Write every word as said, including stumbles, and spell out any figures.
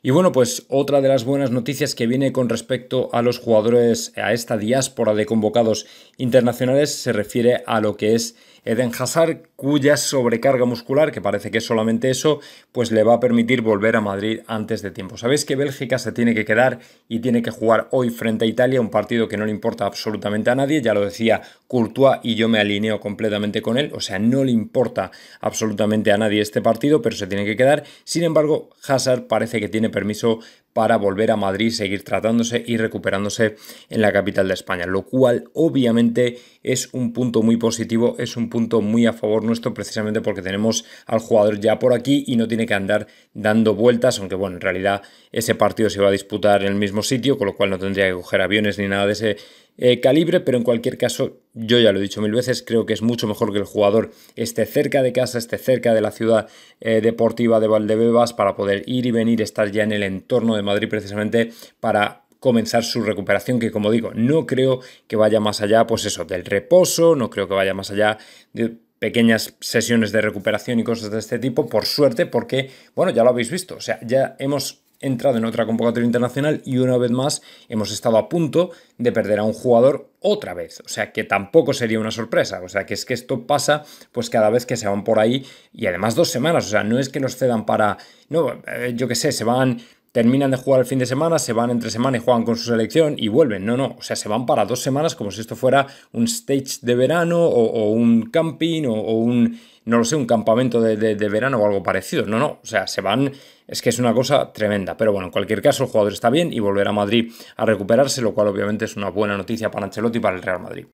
Y bueno, pues otra de las buenas noticias que viene con respecto a los jugadores, a esta diáspora de convocados internacionales, se refiere a lo que es Eden Hazard, cuya sobrecarga muscular, que parece que es solamente eso, pues le va a permitir volver a Madrid antes de tiempo. Sabéis que Bélgica se tiene que quedar y tiene que jugar hoy frente a Italia, un partido que no le importa absolutamente a nadie, ya lo decía Courtois y yo me alineo completamente con él, o sea, no le importa absolutamente a nadie este partido, pero se tiene que quedar. Sin embargo, Hazard parece que tiene permiso para volver a Madrid, seguir tratándose y recuperándose en la capital de España, lo cual obviamente es un punto muy positivo, es un punto muy a favor nuestro, precisamente porque tenemos al jugador ya por aquí y no tiene que andar dando vueltas, aunque bueno, en realidad ese partido se va a disputar en el mismo sitio, con lo cual no tendría que coger aviones ni nada de ese Eh, calibre, pero en cualquier caso, yo ya lo he dicho mil veces, creo que es mucho mejor que el jugador esté cerca de casa, esté cerca de la ciudad eh, deportiva de Valdebebas para poder ir y venir, estar ya en el entorno de Madrid precisamente para comenzar su recuperación, que como digo, no creo que vaya más allá, pues eso, del reposo, no creo que vaya más allá de pequeñas sesiones de recuperación y cosas de este tipo, por suerte, porque, bueno, ya lo habéis visto, o sea, ya hemos entrado en otra convocatoria internacional y una vez más hemos estado a punto de perder a un jugador otra vez, o sea que tampoco sería una sorpresa, o sea que es que esto pasa pues cada vez que se van por ahí y además dos semanas, o sea no es que los cedan para, no, yo qué sé, se van, terminan de jugar el fin de semana, se van entre semana y juegan con su selección y vuelven, no, no, o sea se van para dos semanas como si esto fuera un stage de verano o, o un camping o, o un, no lo sé, un campamento de, de, de verano o algo parecido, no, no, o sea se van. Es que es una cosa tremenda, pero bueno, en cualquier caso el jugador está bien y volverá a Madrid a recuperarse, lo cual obviamente es una buena noticia para Ancelotti y para el Real Madrid.